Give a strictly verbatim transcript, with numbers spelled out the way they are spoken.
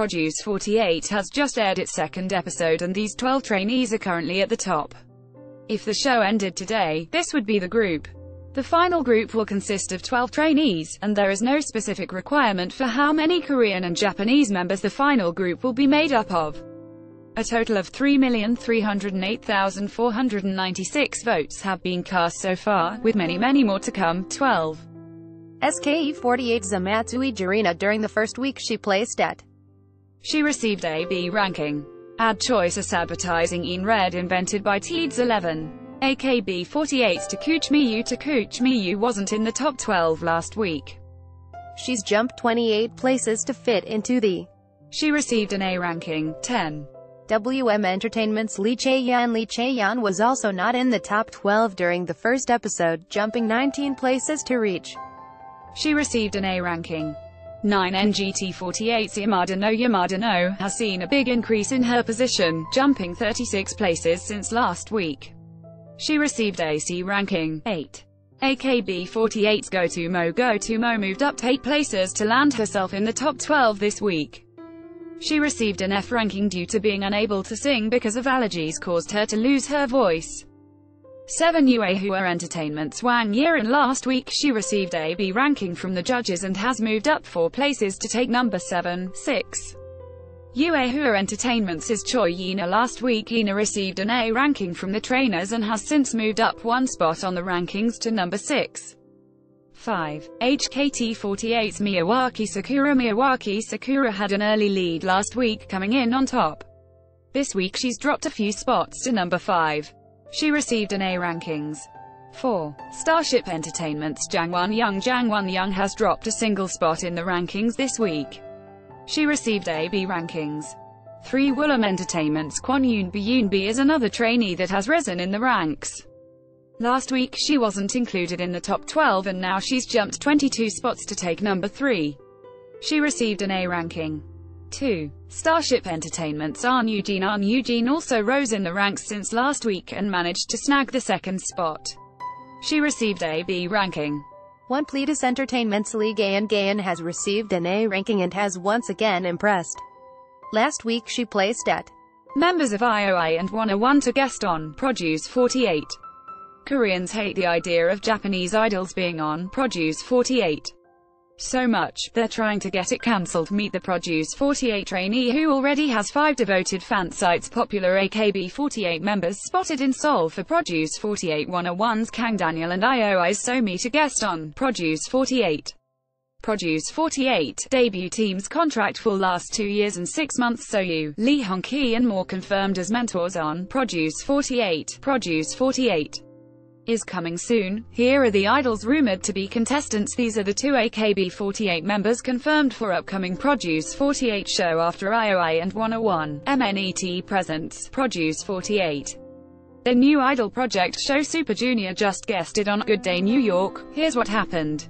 Produce forty-eight has just aired its second episode and these twelve trainees are currently at the top. If the show ended today, this would be the group. The final group will consist of twelve trainees, and there is no specific requirement for how many Korean and Japanese members the final group will be made up of. A total of three million three hundred eight thousand four hundred ninety-six votes have been cast so far, with many many more to come. twelve. S K E forty-eight's Amatsui Jirina. During the first week she placed at she received a B ranking. Ad choice as advertising in red invented by Teeds eleven. A K B forty-eight's Takuchi Miyu. Takuchi Miyu wasn't in the top twelve last week. She's jumped twenty-eight places to fit into the she received an A ranking. ten. W M Entertainment's Lee Cheyan. Lee Cheyan was also not in the top twelve during the first episode, jumping nineteen places to reach. She received an A ranking. nine. N G T forty-eight's Yamada No. Yamada No has seen a big increase in her position, jumping thirty-six places since last week. She received a C ranking. eight. A K B forty-eight's GoToMo. GoToMo moved up eight places to land herself in the top twelve this week. She received an F ranking due to being unable to sing because of allergies caused her to lose her voice. seven. Yuehua Entertainment's Wang Yiran. Last week she received a B ranking from the judges and has moved up four places to take number seven. six. Yuehua Entertainment's is Choi Yina. Last week Yina received an A ranking from the trainers and has since moved up one spot on the rankings to number six. five. H K T forty-eight's Miyawaki Sakura. Miyawaki Sakura had an early lead last week, coming in on top. This week she's dropped a few spots to number five. She received an A rankings. four. Starship Entertainment's Jang Won-young. Jang Won-young has dropped a single spot in the rankings this week. She received a B rankings. three. Woollim Entertainment's Kwon Yoon-bi. Yoon-bi is another trainee that has risen in the ranks. Last week she wasn't included in the top twelve and now she's jumped twenty-two spots to take number three. She received an A ranking. two. Starship Entertainment's Ahn Yujin. Ahn Yujin also rose in the ranks since last week and managed to snag the second spot. She received a B ranking. one. Pleadis Entertainment's Lee Gaeon. Gaeon has received an A ranking and has once again impressed. Last week she placed at members of I O I and Wanna One to guest on Produce forty-eight. Koreans hate the idea of Japanese idols being on Produce forty-eight. So much, they're trying to get it cancelled. Meet the Produce forty-eight trainee who already has five devoted fan sites. Popular A K B forty-eight members spotted in Seoul for Produce forty-eight. one oh one's Kang Daniel and I O I's So meet a guest on Produce forty-eight. Produce forty-eight debut team's contract will last two years and six months. So you, Lee Hong Ki and more confirmed as mentors on Produce forty-eight. Produce forty-eight is coming soon. Here are the idols rumored to be contestants. These are the two A K B forty-eight members confirmed for upcoming Produce forty-eight show after I O I and Wanna One. M N E T presents Produce forty-eight. The new idol project show Super Junior just guested on Good Day New York. Here's what happened.